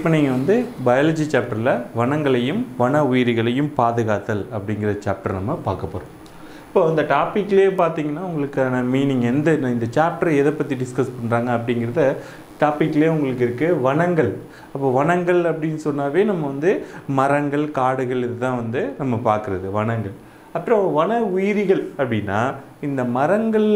இப்போ நீங்கள் வந்து பயாலஜி சாப்டரில் வனங்களையும் வன உயிரிகளையும் பாதுகாத்தல் அப்படிங்கிற சாப்டர் நம்ம பார்க்க போகிறோம். இப்போ இந்த டாப்பிக்லேயே பார்த்தீங்கன்னா உங்களுக்கான மீனிங் எந்த இந்த சாப்டர் எதை பற்றி டிஸ்கஸ் பண்ணுறாங்க அப்படிங்கிறத டாப்பிக்லேயே உங்களுக்கு இருக்குது. வனங்கள், அப்போ வனங்கள் அப்படின்னு சொன்னாவே நம்ம வந்து மரங்கள், காடுகள், இதுதான் வந்து நம்ம பார்க்குறது வனங்கள். அப்புறம் வன உயிரிகள் அப்படின்னா இந்த மரங்கள்,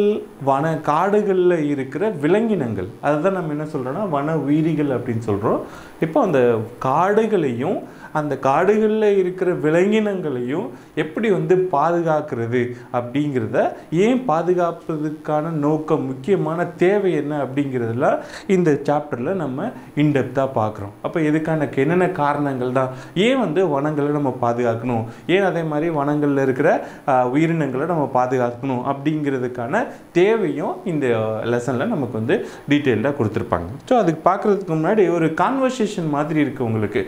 வன, காடுகளில் இருக்கிற விலங்கினங்கள், அதை தான் நம்ம என்ன சொல்கிறோன்னா வன உயிரிகள் அப்படின்னு சொல்கிறோம். இப்போ அந்த காடுகளையும் அந்த காடுகளில் இருக்கிற விலங்கினங்களையும் எப்படி வந்து பாதுகாக்கிறது அப்படிங்கிறத, ஏன் பாதுகாப்பதுக்கான நோக்கம், முக்கியமான தேவை என்ன அப்படிங்கிறதெல்லாம் இந்த சாப்டரில் நம்ம இன்டெப்த்தாக பார்க்குறோம். அப்போ இதுக்கான என்னென்ன காரணங்கள் தான், ஏன் வந்து வனங்களை நம்ம பாதுகாக்கணும், ஏன் அதே மாதிரி வனங்களில் இருக்கிற உயிரினங்களை நம்ம பாதுகாக்கணும் அப்படிங்கிறதுக்கான தேவையும் இந்த லெசனில் நமக்கு வந்து டீட்டெயில்டாக கொடுத்துருப்பாங்க. ஸோ அதுக்கு பார்க்குறதுக்கு முன்னாடி ஒரு கான்வர்சேஷன் மாதிரி இருக்குது. உங்களுக்கு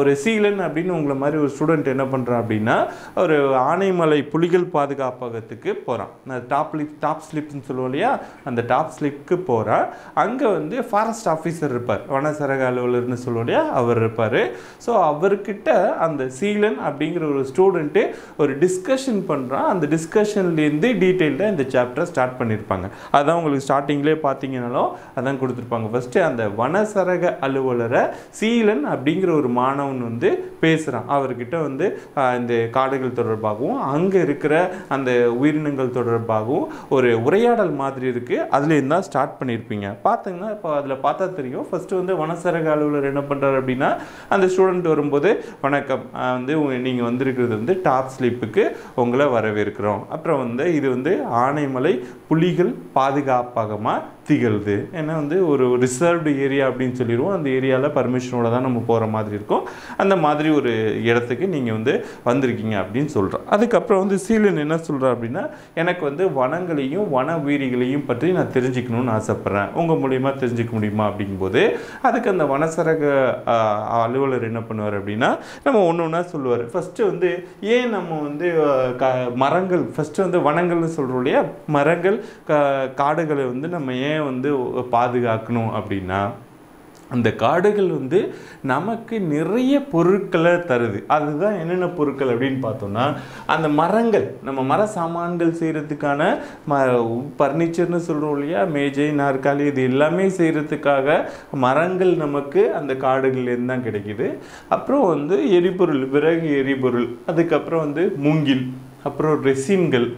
ஒரு சீலன் அப்படின்னு உங்களை மாதிரி ஒரு ஸ்டூடெண்ட் என்ன பண்ணுறான் அப்படின்னா ஒரு ஆனைமலை புலிகள் பாதுகாப்பகத்துக்கு போகிறான். டாப் ஸ்லிப்னு சொல்லுவோம் இல்லையா, அந்த டாப் ஸ்லிப்க்கு போகிறான். அங்கே வந்து ஃபாரஸ்ட் ஆஃபீஸர் இருப்பார், வனசரக அலுவலர்னு சொல்லுவோம் இல்லையா, அவர் இருப்பார். ஸோ அவர்கிட்ட அந்த சீலன் அப்படிங்கிற ஒரு ஸ்டூடெண்ட்டு ஒரு டிஸ்கஷன் பண்ணுறான். அந்த டிஸ்கஷன்லேருந்து டீட்டெயில்டாக இந்த சாப்டரை ஸ்டார்ட் பண்ணியிருப்பாங்க. அதான் உங்களுக்கு ஸ்டார்டிங்லேயே பார்த்தீங்கன்னாலும் அதான் கொடுத்துருப்பாங்க. ஃபஸ்ட்டு அந்த வனசரக அலுவலரை சீலன் அப்படிங்கிற ஒரு மாணவன் வந்து பேசுகிறான். அவர்கிட்ட வந்து இந்த காடுகள் தொடர்பாகவும் அங்கே இருக்கிற அந்த உயிரினங்கள் தொடர்பாகவும் ஒரு உரையாடல் மாதிரி இருக்குது. அதுலேருந்து தான் ஸ்டார்ட் பண்ணியிருப்பீங்க. பார்த்தீங்கன்னா இப்போ அதில் பார்த்தா தெரியும், ஃபஸ்ட்டு வந்து வனசரக அலுவலர் என்ன பண்ணுறாரு அப்படின்னா அந்த ஸ்டூடெண்ட் வரும்போது வணக்கம், வந்து நீங்கள் வந்திருக்கிறது வந்து டாப் ஸ்லிப்புக்கு உங்களை வரவேற்கிறோம். அப்புறம் வந்து இது வந்து ஆனைமலை புலிகள் பாதுகாப்பகமாக திகழ்து, ஏன்னா வந்து ஒரு ரிசர்வ்டு ஏரியா அப்படின்னு சொல்லிடுவோம். அந்த ஏரியாவில் பர்மிஷனோட தான் நம்ம போகிற மாதிரி இருக்கும். அந்த மாதிரி ஒரு இடத்துக்கு நீங்கள் வந்து வந்திருக்கீங்க அப்படின்னு சொல்கிறோம். அதுக்கப்புறம் வந்து சீலன் என்ன சொல்கிறா அப்படின்னா எனக்கு வந்து வனங்களையும் வன உயிரிகளையும் பற்றி நான் தெரிஞ்சுக்கணும்னு ஆசைப்பட்றேன், உங்கள் மூலிமா தெரிஞ்சிக்க முடியுமா அப்படிங்கும்போது அதுக்கு அந்த வனசரக அலுவலர் என்ன பண்ணுவார் அப்படின்னா நம்ம ஒன்று ஒன்றா சொல்லுவார். ஃபஸ்ட்டு வந்து ஏன் நம்ம வந்து மரங்கள், ஃபஸ்ட்டு வந்து வனங்கள்னு சொல்கிறோம் இல்லையா, மரங்கள் காடுகளை வந்து நம்ம ஏன் வந்து பாதுகாக்கணும் அப்படின்னா அந்த காடுகள் வந்து நமக்கு நிறைய பொருட்களை தருது. அதுதான் என்னென்ன பொருட்கள் அப்படின்னு பார்த்தோம்னா அந்த மரங்கள், நம்ம மர சாமான்கள் செய்கிறதுக்கான பர்னிச்சர்னு சொல்கிறோம் இல்லையா, மேஜை, நாற்காலி, இது எல்லாமே செய்கிறதுக்காக மரங்கள் நமக்கு அந்த காடுகள்லேருந்து தான் கிடைக்கிது. அப்புறம் வந்து எரிபொருள், விறகு எரிபொருள், அதுக்கப்புறம் வந்து மூங்கில், அப்புறம் ரெசின்கள்,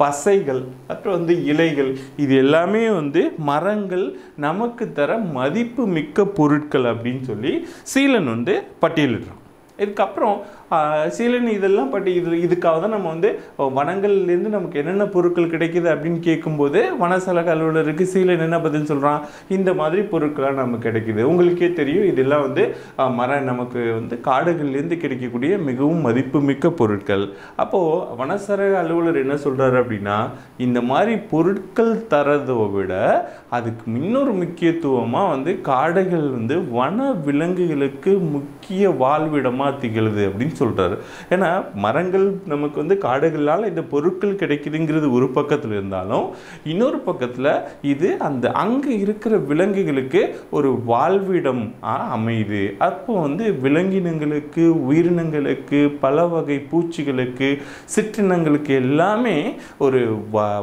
பசைகள், அப்புறம் வந்து இலைகள், இது எல்லாமே வந்து மரங்கள் நமக்கு தர மதிப்பு மிக்க பொருட்கள் அப்படின்னு சொல்லி சீலன் வந்து பட்டியலிடுறான். இதுக்கப்புறம் சீலன் இதெல்லாம் பட் இதுக்காக தான் நம்ம வந்து வனங்கள்லேருந்து நமக்கு என்னென்ன பொருட்கள் கிடைக்கிது அப்படின்னு கேட்கும்போது வனசரக அலுவலருக்கு சீலன் என்ன பதில் சொல்கிறான், இந்த மாதிரி பொருட்கள்லாம் நமக்கு கிடைக்கிது, உங்களுக்கே தெரியும் இதெல்லாம் வந்து மரம் நமக்கு வந்து காடுகள்லேருந்து கிடைக்கக்கூடிய மிகவும் மதிப்புமிக்க பொருட்கள். அப்போது வனசரக அலுவலர் என்ன சொல்கிறாரு அப்படின்னா இந்த மாதிரி பொருட்கள் தரதை விட அதுக்கு இன்னொரு முக்கியத்துவமாக வந்து காடுகள் வந்து வன விலங்குகளுக்கு முக்கிய வாழ்விடமாக திகழுது அப்படின்னு சொல்றாரு. ஏன்னா மரங்கள் நமக்கு வந்து காடுகளால் இந்த பொருட்கள் கிடைக்குதுங்கிறது ஒரு பக்கத்தில் இருந்தாலும் இன்னொரு பக்கத்தில் இது அந்த அங்கே இருக்கிற விலங்குகளுக்கு ஒரு வாழ்விடம் அமையுது. அப்போ வந்து விலங்கினங்களுக்கு, உயிரினங்களுக்கு, பல வகை பூச்சிகளுக்கு, சிற்றினங்களுக்கு எல்லாமே ஒரு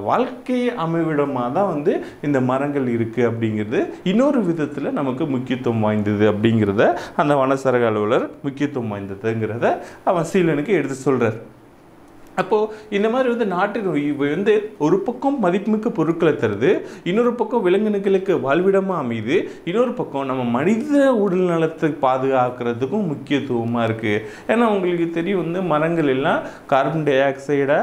வாழ்க்கை அமைவிடமாக தான் வந்து இந்த மரங்கள் இருக்குது அப்படிங்கிறது இன்னொரு விதத்தில் நமக்கு முக்கியத்துவம் வாய்ந்தது அப்படிங்கிறத அந்த வனசரக அலுவலர் முக்கியத்துவம் வாய்ந்ததுங்கிறத அவன் சீலனுக்கு எடுத்து சொல்கிறார். அப்போது இந்த மாதிரி வந்து நாட்டின் வந்து ஒரு பக்கம் மதிப்புமிக்க பொருட்களை தருது, இன்னொரு பக்கம் விலங்கினங்களுக்கு வாழ்விடமாக அமையுது, இன்னொரு பக்கம் நம்ம மனித உடல் நலத்தை பாதுகாக்கிறதுக்கும் முக்கியத்துவமாக இருக்குது. ஏன்னா உங்களுக்கு தெரியும் வந்து மரங்கள் எல்லாம் கார்பன் டை ஆக்சைடை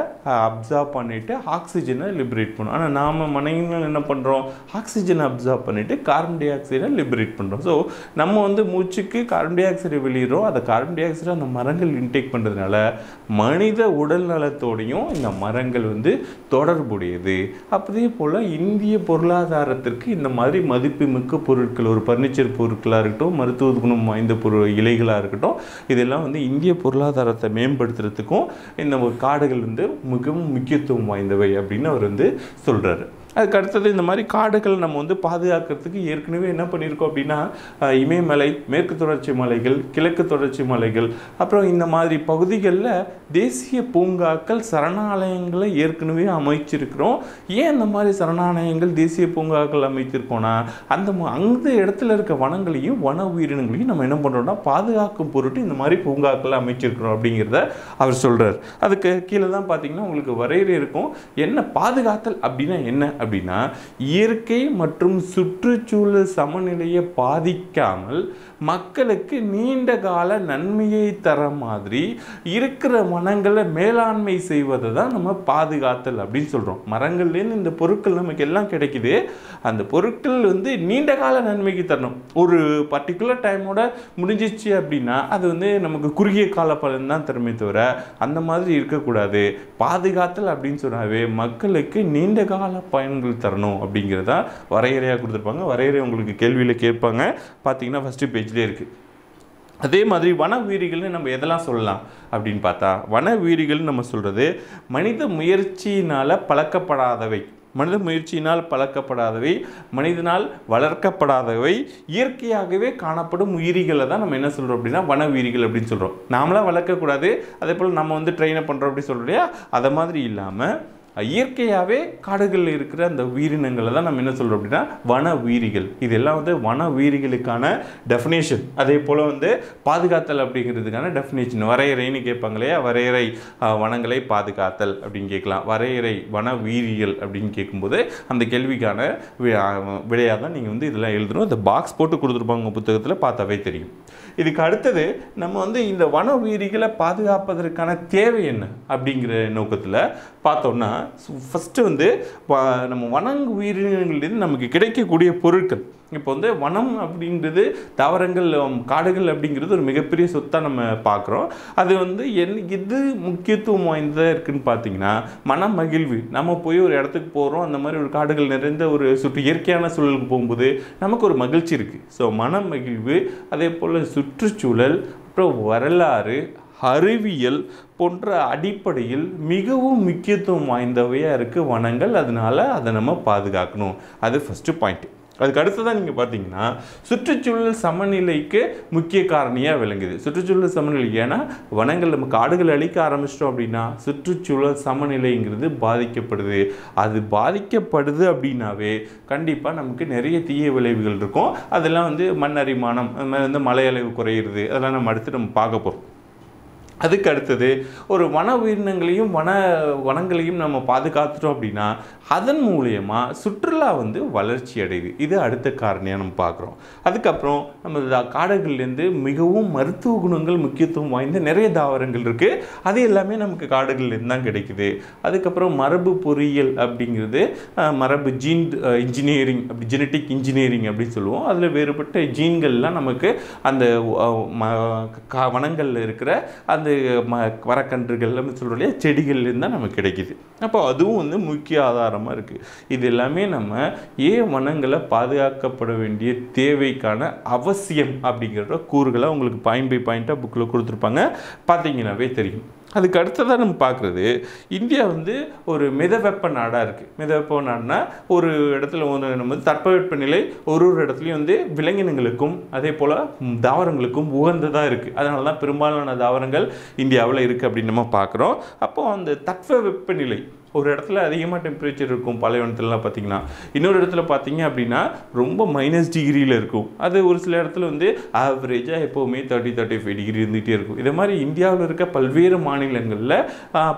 அப்சார்ப் பண்ணிவிட்டு ஆக்சிஜனை லிபரேட் பண்ணும். ஆனால் நாம் மனிதர்கள் என்ன பண்ணுறோம், ஆக்சிஜனை அப்சார்ப் பண்ணிவிட்டு கார்பன் டை ஆக்சைடை லிபரேட் பண்ணுறோம். ஸோ நம்ம வந்து மூச்சுக்கு கார்பன் டை ஆக்சைடை வெளியிடுறோம், அதை கார்பன் டை ஆக்சைடை அந்த மரங்கள் இன்டேக் பண்ணுறதுனால மனித உடல் இந்த மரங்கள் வந்து தொடர்புடையது. அதே போல இந்திய பொருளாதாரத்திற்கு இந்த மாதிரி மதிப்புமிக்க பொருட்கள், ஒரு பர்னிச்சர் பொருட்களாக இருக்கட்டும், மருத்துவ குணம் வாய்ந்த இலைகளாக இருக்கட்டும், இதெல்லாம் வந்து இந்திய பொருளாதாரத்தை மேம்படுத்துறதுக்கும் இந்த காடுகள் வந்து மிகவும் முக்கியத்துவம் வாய்ந்தவை அப்படின்னு அவர் வந்து சொல்றாரு. அதுக்கு அடுத்தது இந்த மாதிரி காடுகள் நம்ம வந்து பாதுகாக்கிறதுக்கு ஏற்கனவே என்ன பண்ணியிருக்கோம் அப்படின்னா இமயமலை, மேற்கு தொடர்ச்சி மலைகள், கிழக்கு தொடர்ச்சி மலைகள், அப்புறம் இந்த மாதிரி பகுதிகளில் தேசிய பூங்காக்கள், சரணாலயங்களை ஏற்கனவே அமைச்சிருக்கிறோம். ஏன் இந்த மாதிரி சரணாலயங்கள், தேசிய பூங்காக்கள் அமைத்திருக்கோம்னா அந்த இடத்துல இருக்க வனங்களையும் வன உயிரினங்களையும் நம்ம என்ன பண்ணுறோம்னா பாதுகாக்கும் பொருட்டு இந்த மாதிரி பூங்காக்களை அமைச்சிருக்கிறோம் அப்படிங்கிறத அவர் சொல்கிறார். அதுக்கு கீழே தான் பார்த்தீங்கன்னா உங்களுக்கு வரையறை இருக்கும். என்ன பாதுகாத்தல் அப்படின்னா என்ன அப்படின்னா, இயற்கை மற்றும் சுற்றுச்சூழல் சமநிலையை பாதிக்காமல் மக்களுக்கு நீண்ட கால நன்மையை தர மாதிரி இருக்கிற மனங்களை மேலாண்மை செய்வதை தான் நம்ம பாதுகாத்தல் அப்படின்னு சொல்கிறோம். மரங்கள்லேருந்து இந்த பொருட்கள் நமக்கு எல்லாம் கிடைக்குது. அந்த பொருட்கள் வந்து நீண்ட கால நன்மைக்கு தரணும். ஒரு பர்டிகுலர் டைமோட முடிஞ்சிச்சு அப்படின்னா அது வந்து நமக்கு குறுகிய கால பலன் தான் தருமே தவிர அந்த மாதிரி இருக்கக்கூடாது. பாதுகாத்தல் அப்படின்னு சொன்னாவே மக்களுக்கு நீண்ட கால பயன்கள் தரணும் அப்படிங்கிறதா வரையறையாக கொடுத்துருப்பாங்க. வரையறை உங்களுக்கு கேள்வியில் கேட்பாங்க, பார்த்தீங்கன்னா ஃபஸ்ட்டு பேஜ்லேயே இருக்குது. அதே மாதிரி வன உயிரிகள்னு நம்ம எதெல்லாம் சொல்லலாம் அப்படின்னு பார்த்தா, வன உயிரிகள்னு நம்ம சொல்கிறது மனித முயற்சியினால் பழக்கப்படாதவை, மனித முயற்சியினால் பழக்கப்படாதவை, மனிதனால் வளர்க்கப்படாதவை, இயற்கையாகவே காணப்படும் உயிரிகளை தான் நம்ம என்ன சொல்கிறோம் அப்படின்னா வன உயிரிகள் அப்படின்னு சொல்கிறோம். நாமளாக வளர்க்கக்கூடாது, அதே போல் நம்ம வந்து ட்ரெயினை பண்ணுறோம் அப்படின்னு சொல்கிறோம் இல்லையா, அதை மாதிரி இல்லாமல் இயற்கையாகவே காடுகளில் இருக்கிற அந்த உயிரினங்களை தான் நம்ம என்ன சொல்கிறோம் அப்படின்னா வன உயிரிகள். இதெல்லாம் வந்து வன உயிரிகளுக்கான டெஃபினேஷன். அதே போல் வந்து பாதுகாத்தல் அப்படிங்கிறதுக்கான டெஃபினேஷன் வரையறைன்னு கேட்பாங்க இல்லையா, வரையறை வனங்களை பாதுகாத்தல் அப்படின்னு கேட்கலாம், வரையறை வன உயிரியல் அப்படின்னு கேட்கும்போது அந்த கேள்விக்கான விடையாக தான் நீங்கள் வந்து இதெல்லாம் எழுதணும். இந்த பாக்ஸ் போட்டு கொடுத்துருப்பாங்க புத்தகத்தில், பார்த்தாவே தெரியும். இதுக்கு அடுத்தது நம்ம வந்து இந்த வன உயிரிகளை பாதுகாப்பதற்கான தேவை என்ன அப்படிங்கிற நோக்கத்தில் பார்த்தோம்னா, ஃபஸ்ட்டு வந்து நம்ம வனங்கு உயிரினங்கள்லேருந்து நமக்கு கிடைக்கக்கூடிய பொருட்கள். இப்போ வந்து வனம் அப்படிங்கிறது தாவரங்கள், காடுகள் அப்படிங்கிறது ஒரு மிகப்பெரிய சொத்தாக நம்ம பார்க்குறோம். அது வந்து எது முக்கியத்துவம் வாய்ந்ததாக இருக்குதுன்னு பார்த்தீங்கன்னா மன மகிழ்வு. நம்ம போய் ஒரு இடத்துக்கு போகிறோம், அந்த மாதிரி ஒரு காடுகள் நிறைந்த ஒரு சுற்று இயற்கையான சூழலுக்கு போகும்போது நமக்கு ஒரு மகிழ்ச்சி இருக்குது. ஸோ மன மகிழ்வு, அதே போல் சுற்றுச்சூழல், அப்புறம் வரலாறு, அறிவியல் போன்ற அடிப்படையில் மிகவும் முக்கியத்துவம் வாய்ந்தவையாக இருக்குது வனங்கள். அதனால் அதை நம்ம பாதுகாக்கணும். அது ஃபஸ்ட்டு பாயிண்ட். அதுக்கு அடுத்ததான் நீங்கள் பார்த்தீங்கன்னா சுற்றுச்சூழல் சமநிலைக்கு முக்கிய காரணியாக விளங்குது. சுற்றுச்சூழல் சமநிலை ஏன்னா வனங்கள் நம்ம காடுகள் அழிக்க ஆரம்பிச்சிட்டோம் அப்படின்னா சுற்றுச்சூழல் சமநிலைங்கிறது பாதிக்கப்படுது. அது பாதிக்கப்படுது அப்படின்னாவே கண்டிப்பாக நமக்கு நிறைய தீய விளைவுகள் இருக்கும். அதெல்லாம் வந்து மண் அரிமானம், அது மாதிரி வந்து மலை அளவு குறையிறது, அதெல்லாம் நம்ம அடுத்து நம்ம பார்க்க போகிறோம். அதுக்கு அடுத்தது ஒரு வன உயிரினங்களையும் வனங்களையும் நம்ம பாதுகாத்துட்டோம் அப்படின்னா அதன் மூலயமா சுற்றுலா வந்து வளர்ச்சி அடையுது. இது அடுத்த காரணியாக நம்ம பார்க்குறோம். அதுக்கப்புறம் நம்ம காடுகள்லேருந்து மிகவும் மருத்துவ குணங்கள் முக்கியத்துவம் வாய்ந்த நிறைய தாவரங்கள் இருக்குது. அது எல்லாமே நமக்கு காடுகள்லேருந்து தான் கிடைக்குது. அதுக்கப்புறம் மரபு பொறியியல் அப்படிங்கிறது, மரபு ஜீன் இன்ஜினியரிங், அப்படி ஜெனட்டிக் இன்ஜினியரிங் அப்படின்னு சொல்லுவோம். அதில் வேறுபட்ட ஜீன்கள்லாம் நமக்கு அந்த வனங்களில் இருக்கிற அந்த மரக்கன்றுகள் சொல்கிறோம் இல்லையா, செடிகள்லேருந்து தான் நமக்கு கிடைக்கிது. அப்போ அதுவும் வந்து முக்கிய ஆதாரமாக இருக்குது. இது எல்லாமே நம்ம ஏன் வனங்களை பாதுகாக்கப்பட வேண்டிய தேவைக்கான அவசியம் அப்படிங்கிற கூறுகளை உங்களுக்கு பாயிண்ட் பை பாயிண்ட்டாக புக்கில் கொடுத்துருப்பாங்க, பார்த்தீங்கன்னாவே தெரியும். அதுக்கு அடுத்ததான் நம்ம பார்க்குறது இந்தியா வந்து ஒரு மிதவெப்ப நாடாக இருக்குது. மிதவெப்ப நாடுனா ஒரு இடத்துல நம்ம தட்பவெப்ப நிலை ஒரு இடத்துலையும் வந்து விலங்கினங்களுக்கும் அதே போல் தாவரங்களுக்கும் உகந்ததாக இருக்குது. அதனால தான் பெரும்பாலான தாவரங்கள் இந்தியாவில் இருக்குது அப்படின்னு நம்ம பார்க்குறோம். அப்போது அந்த தட்பவெப்ப நிலை ஒரு இடத்துல அதிகமாக டெம்பரேச்சர் இருக்கும், பாலைவனத்துலலாம் பார்த்திங்கன்னா, இன்னொரு இடத்துல பார்த்திங்க அப்படின்னா ரொம்ப -டிகிரியில் இருக்கும். அது ஒரு சில இடத்துல வந்து ஆவரேஜாக எப்போவுமே 30-35 டிகிரி இருந்துகிட்டே இருக்கும். இதே மாதிரி இந்தியாவில் இருக்க பல்வேறு மாநிலங்களில்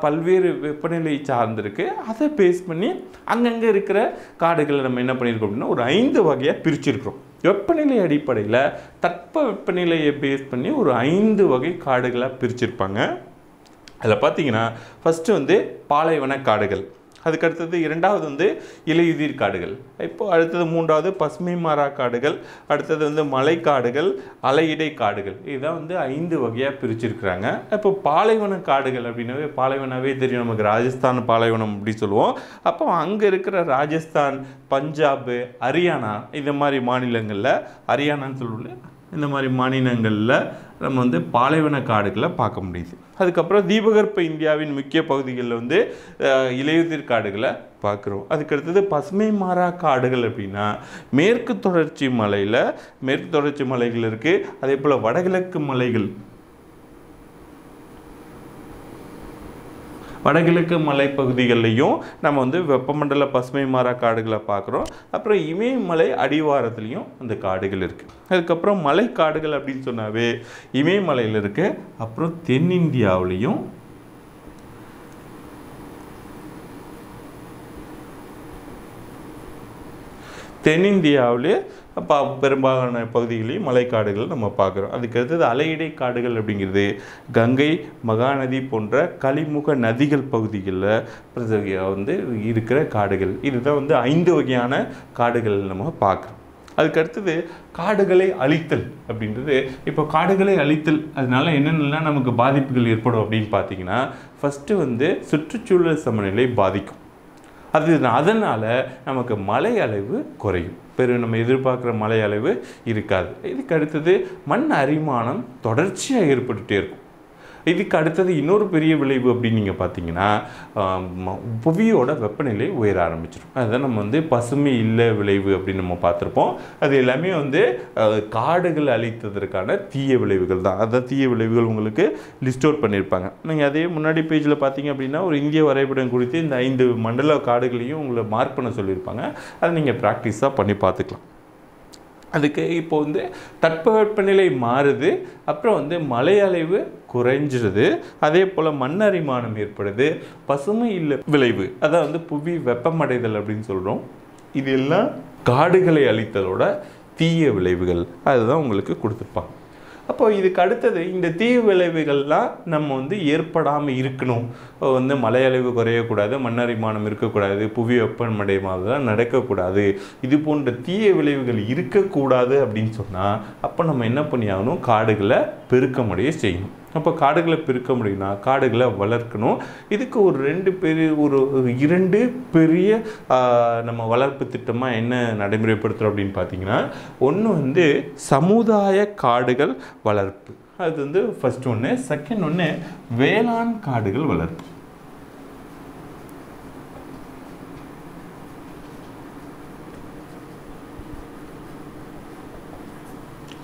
பல்வேறு வெப்பநிலை சார்ந்திருக்கு. அதை பேஸ் பண்ணி அங்கங்கே இருக்கிற காடுகளை நம்ம என்ன பண்ணியிருக்கோம் அப்படின்னா ஒரு 5 வகையாக பிரிச்சிருக்கிறோம். வெப்பநிலை அடிப்படையில் தட்பவெப்பநிலையை பேஸ் பண்ணி ஒரு 5 வகை காடுகளாக பிரிச்சிருப்பாங்க. அதில் பார்த்திங்கன்னா ஃபஸ்ட்டு வந்து பாலைவன காடுகள், அதுக்கு அடுத்தது 2வது வந்து இலையுதிர் காடுகள், இப்போது அடுத்தது 3வது பசுமை மாறா காடுகள், அடுத்தது வந்து மலைக்காடுகள், அலையிடை காடுகள். இதுதான் வந்து 5 வகையாக பிரிச்சிருக்கிறாங்க. இப்போ பாலைவன காடுகள் அப்படின்னாவே பாலைவனாவே தெரியும் நமக்கு, ராஜஸ்தான் பாலைவனம் அப்படி சொல்லுவோம். அப்போ அங்கே இருக்கிற ராஜஸ்தான், பஞ்சாபு, ஹரியானா இந்த மாதிரி மாநிலங்களில், ஹரியானான்னு சொல்லுவோம்ல, இந்த மாதிரி மாநிலங்களில் நம்ம வந்து பாலைவன காடுகளை பார்க்க முடியுது. அதுக்கப்புறம் தீபகற்ப இந்தியாவின் முக்கிய பகுதிகளில் வந்து இலையுதிர் காடுகளை, பார்க்குறோம். அதுக்கடுத்தது பசுமை மாறா காடுகள் அப்படின்னா மேற்கு தொடர்ச்சி மலைகள் இருக்குது. அதே போல் வடகிழக்கு மலைப்பகுதிகளிலையும் நம்ம வந்து வெப்பமண்டல பசுமை மாறா காடுகளை பார்க்குறோம். அப்புறம் இமயமலை அடிவாரத்துலேயும் அந்த காடுகள் இருக்குது. அதுக்கப்புறம் மலை காடுகள் அப்படின்னு சொன்னாவே இமயமலையில் இருக்குது. அப்புறம் தென்னிந்தியாவிலையும் தென்னிந்தியாவிலே பெரும்பாலான பகுதிகளையும் மலைக்காடுகள் நம்ம பார்க்குறோம். அதுக்கடுத்தது அலையிடை காடுகள் அப்படிங்கிறது கங்கை மகாநதி போன்ற கலிமுக நதிகள் பகுதிகளில் வந்து இருக்கிற காடுகள். இதுதான் வந்து 5 வகையான காடுகள் நம்ம பார்க்குறோம். அதுக்கடுத்தது காடுகளை அழித்தல் அப்படின்றது. இப்போ காடுகளை அழித்தல் அதனால் என்னென்னலாம் நமக்கு பாதிப்புகள் ஏற்படும் அப்படின்னு பார்த்தீங்கன்னா, ஃபஸ்ட்டு வந்து சுற்றுச்சூழல் சமநிலை பாதிக்கும். அதனால் நமக்கு மழை அளவு குறையும். நம்ம எதிர்பார்க்குற மழை அளவு இருக்காது. இதுக்கு அடுத்தது மண் அரிமானம் தொடர்ச்சியாக ஏற்பட்டுகிட்டே இருக்கும். இதுக்கு அடுத்தது இன்னொரு பெரிய விளைவு அப்படின்னு நீங்கள் பார்த்தீங்கன்னா, புவியோட வெப்பநிலை உயர ஆரம்பிச்சிடும். அதுதான் நம்ம வந்து பசுமை இல்லை விளைவு அப்படின்னு நம்ம பார்த்துருப்போம். அது எல்லாமே வந்து காடுகள் அழித்ததற்கான தீய விளைவுகள் தான். அதுதான் தீய விளைவுகள் உங்களுக்கு லிஸ்டோர் பண்ணியிருப்பாங்க. நீங்கள் அதே முன்னாடி பேஜில் பார்த்தீங்க அப்படின்னா ஒரு இந்திய வரைபடம் குறித்து இந்த 5 மண்டல காடுகளையும் உங்களை மார்க் பண்ண சொல்லியிருப்பாங்க. அதை நீங்கள் ப்ராக்டிஸாக பண்ணி பார்த்துக்கலாம். அதுக்கு இப்போ வந்து தட்பவெப்பநிலை மாறுது, அப்புறம் வந்து மழை அளவு குறைஞ்சிடுது, அதே போல் மண்ணரிமானம் ஏற்படுது, பசுமை இல்லை விளைவு, அதான் வந்து புவி வெப்பமடைதல் அப்படின்னு சொல்கிறோம். இதெல்லாம் காடுகளை அழித்தலோட தீய விளைவுகள். அதுதான் உங்களுக்கு கொடுத்துருப்பாங்க. அப்போ இதுக்கு அடுத்தது இந்த தீய விளைவுகள்லாம் நம்ம வந்து ஏற்படாமல் இருக்கணும். வந்து மலையளவு குறையக்கூடாது, மண்ணரிமானம் இருக்கக்கூடாது, புவி வெப்பமடைமாதிரிலாம் நடக்கக்கூடாது, இது போன்ற தீய விளைவுகள் இருக்கக்கூடாது அப்படின்னு சொன்னால் அப்போ நம்ம என்ன பண்ணியாகணும், காடுகளை பெருக்கமடைய செய்யணும். அப்போ காடுகளை பெருக்க முடியும்னா காடுகளை வளர்க்கணும். இதுக்கு ஒரு 2 பெரிய நம்ம வளர்ப்பு திட்டமாக என்ன நடைமுறைப்படுத்துகிறோம் அப்படின்னு பார்த்தீங்கன்னா, ஒன்று வந்து சமுதாய காடுகள் வளர்ப்பு, அது வந்து ஃபர்ஸ்ட் ஒன்று. செகண்ட் ஒன்று வேளாண் காடுகள் வளர்ப்பு.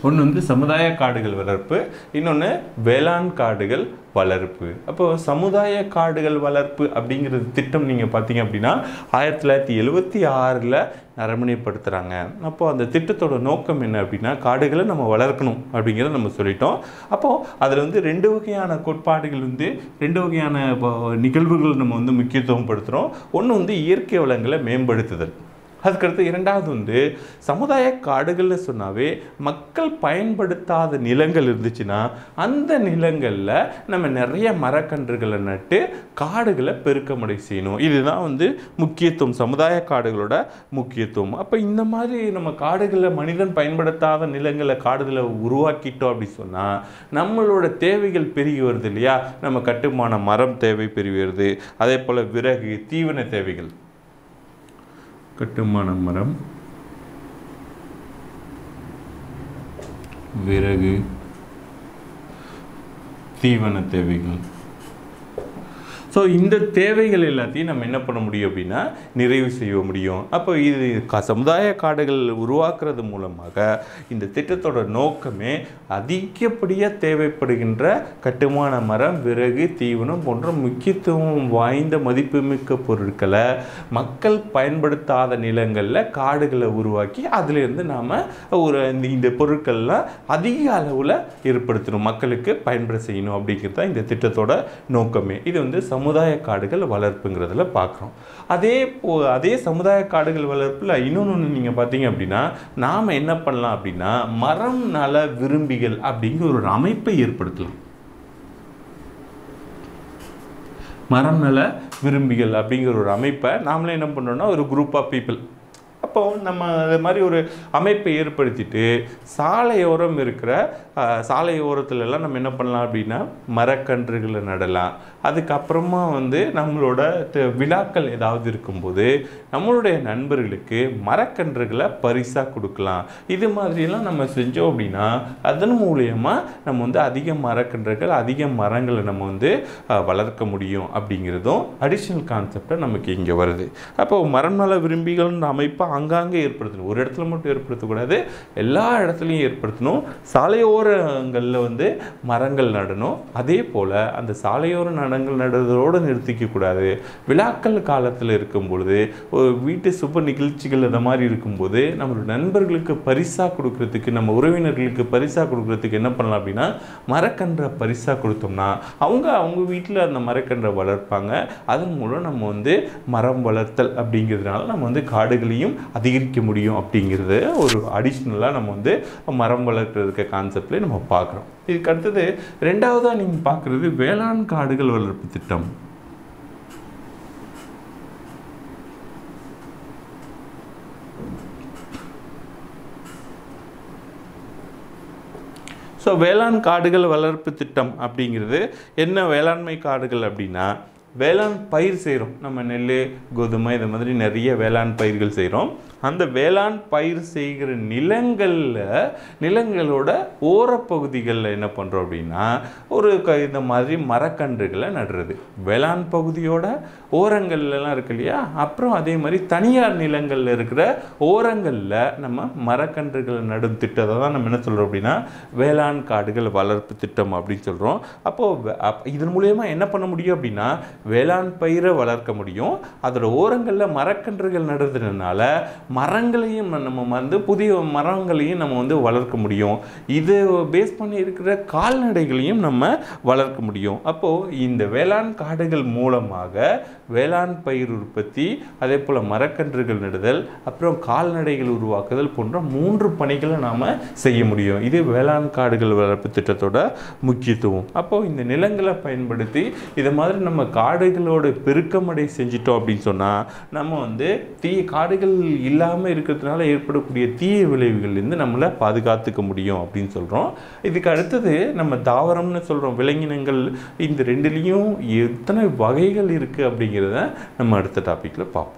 ஒன்று வந்து சமுதாய காடுகள் வளர்ப்பு, இன்னொன்று வேளாண் காடுகள் வளர்ப்பு. அப்போது சமுதாய காடுகள் வளர்ப்பு அப்படிங்கிறது திட்டம் நீங்கள் பார்த்தீங்க அப்படின்னா 1976 நடைமுறைப்படுத்துகிறாங்க. அப்போது அந்த திட்டத்தோட நோக்கம் என்ன அப்படின்னா, காடுகளை நம்ம வளர்க்கணும் அப்படிங்கிறத நம்ம சொல்லிட்டோம். அப்போது அதில் வந்து 2 வகையான கோட்பாடுகள் வந்து 2 வகையான நிகழ்வுகள் நம்ம வந்து முக்கியத்துவம் படுத்துகிறோம். ஒன்று வந்து இயற்கை வளங்களை மேம்படுத்துதல். அதுக்கடுத்து இரண்டாவது வந்து சமுதாய காடுகள்னு சொன்னாவே மக்கள் பயன்படுத்தாத நிலங்கள் இருந்துச்சுன்னா அந்த நிலங்களில் நம்ம நிறைய மரக்கன்றுகளை நட்டு காடுகளை பெருக்கமடை செய்யணும். இதுதான் வந்து முக்கியத்துவம், சமுதாய காடுகளோட முக்கியத்துவம். அப்போ இந்த மாதிரி நம்ம காடுகளை, மனிதன் பயன்படுத்தாத நிலங்களை காடுகளை உருவாக்கிட்டோம் அப்படின்னு சொன்னால் நம்மளோட தேவைகள் பெருகி வருது இல்லையா. நம்ம கட்டுமான மரம் தேவை பெருகி வருது, அதே போல் விறகு, தீவன தேவைகள், கட்டுமான மரம், விறகு, தீவன தேவைகள். ஸோ இந்த தேவைகள் எல்லாத்தையும் நம்ம என்ன பண்ண முடியும் அப்படின்னா நிறைவு செய்ய முடியும். அப்போ இது சமுதாய காடுகள் உருவாக்குறது மூலமாக இந்த திட்டத்தோட நோக்கமே அதிகப்படியாக தேவைப்படுகின்ற கட்டுமான மரம், விறகு, தீவனம் போன்ற முக்கியத்துவம் வாய்ந்த மதிப்புமிக்க பொருட்களை மக்கள் பயன்படுத்தாத நிலங்களில் காடுகளை உருவாக்கி அதிலிருந்து நாம் ஒரு இந்த பொருட்கள்லாம் அதிக அளவில் ஏற்படுத்தணும், மக்களுக்கு பயன்பட செய்யணும் அப்படிங்கிறது தான் இந்த திட்டத்தோட நோக்கமே. இது வந்து சமுதாய காடுகள் வளர்ப்புங்கிறதுல பார்க்குறோம். அதே சமுதாய காடுகள் வளர்ப்பில் இன்னொன்று நீங்கள் பார்த்தீங்க அப்படின்னா, நாம் என்ன பண்ணலாம் அப்படின்னா மரம் நல விரும்பிகள் அப்படிங்கிற ஒரு அமைப்பை ஏற்படுத்தலாம். மரம் நல விரும்பிகள் அப்படிங்கிற ஒரு அமைப்பை நாமளே என்ன பண்ணுறோம்னா ஒரு குரூப் ஆஃப் பீப்புள், அப்போ நம்ம இந்த மாதிரி ஒரு அமைப்பை ஏற்படுத்திட்டு சாலையோரம் இருக்கிற சாலையோரத்துல எல்லாம் நம்ம என்ன பண்ணலாம் அப்படினா மரக்கன்றுகளை நடலாம். அதுக்கப்புறமா வந்து நம்மளோட விழாக்கள் ஏதாவது இருக்கும்போது நம்மளுடைய நண்பர்களுக்கு மரக்கன்றுகளை பரிசா கொடுக்கலாம். இது மாதிரி எல்லாம் நம்ம செஞ்சோம் அப்படினா அதன் மூலமா நம்ம வந்து அதிக மரக்கன்றுகள் அதிக மரங்களை நம்ம வந்து வளர்க்க முடியும் அப்படிங்கறதும் அடிஷனல் கான்செப்ட் நமக்கு இங்க வருது. அப்போ மரம்நல விரும்பிகள் அமைப்பு அங்கங்கே ஏற்படுத்தணும், ஒரு இடத்துல மட்டும் ஏற்படுத்தக்கூடாது, எல்லா இடத்துலயும் ஏற்படுத்தணும். சாலையோரங்கள்ல வந்து மரங்கள் நடணும். அதே போல அந்த சாலையோர நடங்கள் நடுவதோடு நிறுத்திக்க கூடாது. விழாக்கள் காலத்துல இருக்கும் பொழுது ஒரு வீட்டு சுப நிகழ்ச்சிகள் அந்த மாதிரி இருக்கும்போது நம்ம நண்பர்களுக்கு பரிசா கொடுக்கிறதுக்கு நம்ம உறவினர்களுக்கு பரிசா கொடுக்கிறதுக்கு என்ன பண்ணலாம் அப்படின்னா மரக்கன்றை பரிசா கொடுத்தோம்னா அவங்க அவங்க வீட்டில் அந்த மரக்கன்றை வளர்ப்பாங்க. அதன் மூலம் நம்ம வந்து மரம் வளர்த்தல் அப்படிங்கிறதுனால நம்ம வந்து காடுகளையும் அதிகரிக்க முடியும் அப்படிங்கிறது ஒரு அடிஷ்னலாக நம்ம வந்து மரம் வளர்க்குறதுக்கு கான்செப்ட்லேயே நம்ம பார்க்குறோம். இதுக்கு அடுத்தது ரெண்டாவதாக நீங்கள் பார்க்குறது வேளாண் காடுகள் வளர்ப்பு திட்டம். ஸோ வேளாண் காடுகள் வளர்ப்பு திட்டம் அப்படிங்கிறது என்ன? வேளாண்மை காடுகள் அப்படின்னா வேளாண் பயிர் செய்கிறோம். நம்ம நெல் கோதுமை இது மாதிரி நிறைய வேளாண் பயிர்கள் செய்கிறோம். அந்த வேளாண் பயிர் செய்கிற நிலங்களோட ஓரப்பகுதிகளில் என்ன பண்ணுறோம் அப்படின்னா ஒரு இந்த மாதிரி மரக்கன்றுகளை நடுறது. வேளாண் பகுதியோட ஓரங்கள்லாம் இருக்கு இல்லையா, அப்புறம் அதே மாதிரி தனியார் நிலங்களில் இருக்கிற ஓரங்களில் நம்ம மரக்கன்றுகளை நடும் திட்டத்தை தான் நம்ம என்ன சொல்கிறோம் அப்படின்னா வேளாண் காடுகள் வளர்ப்பு திட்டம் அப்படின்னு சொல்கிறோம். அப்போது இதன் மூலயமா என்ன பண்ண முடியும் அப்படின்னா வேளாண் பயிரை வளர்க்க முடியும். அதோட ஓரங்களில் மரக்கன்றுகள் நடுறதுனால மரங்களையும் நம்ம வந்து புதிய மரங்களையும் நம்ம வந்து வளர்க்க முடியும். இது பேஸ் பண்ணி இருக்கிற கால்நடைகளையும் நம்ம வளர்க்க முடியும். அப்போது இந்த வேளாண் காடுகள் மூலமாக வேளாண் பயிர் உற்பத்தி, அதே போல் மரக்கன்றுகள் நடுதல், அப்புறம் கால்நடைகள் உருவாக்குதல் போன்ற 3 பணிகளை நாம் செய்ய முடியும். இது வேளாண் காடுகள் வளர்ப்பு திட்டத்தோட முக்கியத்துவம். அப்போது இந்த நிலங்களை பயன்படுத்தி இது மாதிரி நம்ம காடுகளோட பெருக்கமடை செஞ்சிட்டோம் அப்படின்னு சொன்னால் நம்ம வந்து காடுகள் இல்லாமல் இருக்கிறதுனால ஏற்படக்கூடிய தீய விளைவுகள்லேருந்து நம்மளை பாதுகாத்துக்க முடியும் அப்படின்னு சொல்கிறோம். இதுக்கு அடுத்தது நம்ம தாவரம்னு சொல்கிறோம். விலங்கினங்கள் இந்த 2லேயும் எத்தனை வகைகள் இருக்குது அப்படிங்கிறத நம்ம அடுத்த டாப்பிக்கில் பார்ப்போம்.